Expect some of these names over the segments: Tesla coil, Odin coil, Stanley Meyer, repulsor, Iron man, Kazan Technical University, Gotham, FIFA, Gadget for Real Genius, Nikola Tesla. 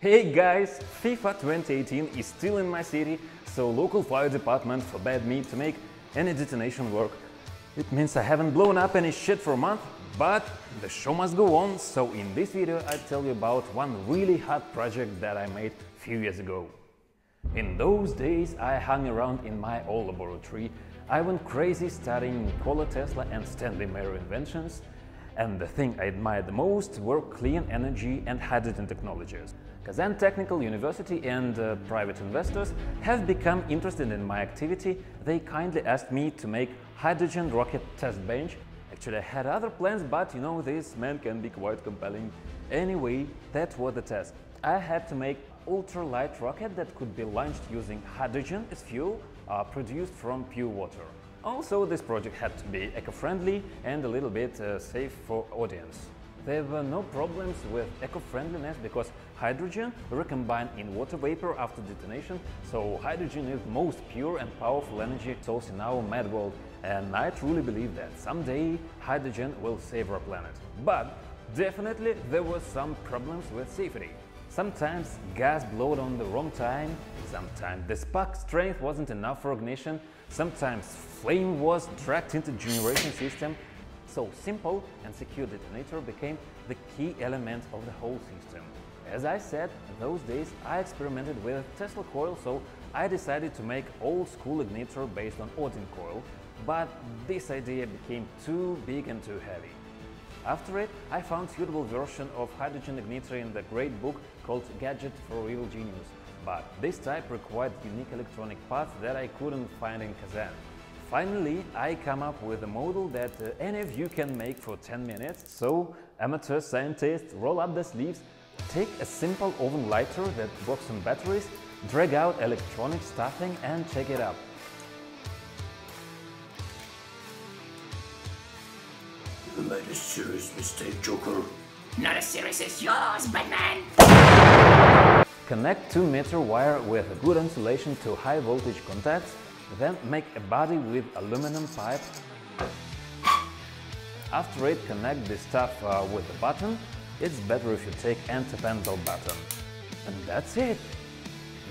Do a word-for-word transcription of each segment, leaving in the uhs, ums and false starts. Hey guys, FIFA twenty eighteen is still in my city, so local fire department forbade me to make any detonation work. It means I haven't blown up any shit for a month, but the show must go on, so in this video I tell you about one really hard project that I made a few years ago. In those days I hung around in my old laboratory, I went crazy studying Nikola Tesla and Stanley Meyer inventions, and the thing I admired the most were clean energy and hydrogen technologies. Kazan Technical University and uh, private investors have become interested in my activity. They kindly asked me to make hydrogen rocket test bench. Actually, I had other plans, but you know, this man can be quite compelling. Anyway, that was the task. I had to make ultralight rocket that could be launched using hydrogen as fuel uh, produced from pure water. Also, this project had to be eco-friendly and a little bit uh, safe for audience. There were no problems with eco-friendliness because hydrogen recombines in water vapor after detonation, so hydrogen is the most pure and powerful energy source in our mad world, and I truly believe that someday hydrogen will save our planet. But definitely there were some problems with safety. Sometimes gas blowed on the wrong time, sometimes the spark strength wasn't enough for ignition, sometimes flame was dragged into generation system. So simple and secure detonator became the key element of the whole system. As I said, those days I experimented with Tesla coil, so I decided to make old-school ignitor based on Odin coil, but this idea became too big and too heavy. After it, I found suitable version of hydrogen ignitor in the great book called Gadget for Real Genius, but this type required unique electronic parts that I couldn't find in Kazan. Finally, I come up with a model that uh, any of you can make for ten minutes. So, amateur scientists, roll up their sleeves, take a simple oven lighter that works on batteries, drag out electronic stuffing and check it up. You made a serious mistake, Joker. Not as serious as yours, Batman! Connect two meter wire with a good insulation to high voltage contacts. Then make a body with aluminum pipe. After it, connect the stuff uh, with a button. It's better if you take anti-pendle button. And that's it!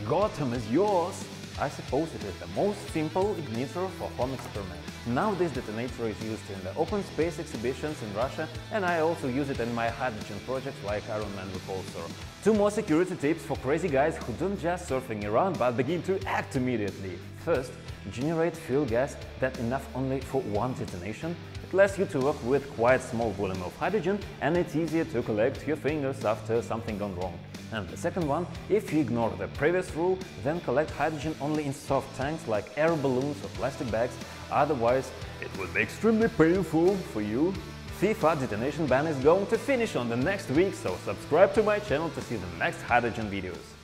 Gotham is yours! I suppose it is the most simple ignitor for home experiment. Now this detonator is used in the open space exhibitions in Russia, and I also use it in my hydrogen projects like Iron Man repulsor. Two more security tips for crazy guys who don't just surfing around but begin to act immediately. First, generate fuel gas that's enough only for one detonation. It allows you to work with quite small volume of hydrogen, and it's easier to collect your fingers after something gone wrong. And the second one, if you ignore the previous rule, then collect hydrogen only in soft tanks like air balloons or plastic bags, otherwise it will be extremely painful for you. FIFA detonation ban is going to finish on the next week, so subscribe to my channel to see the next hydrogen videos.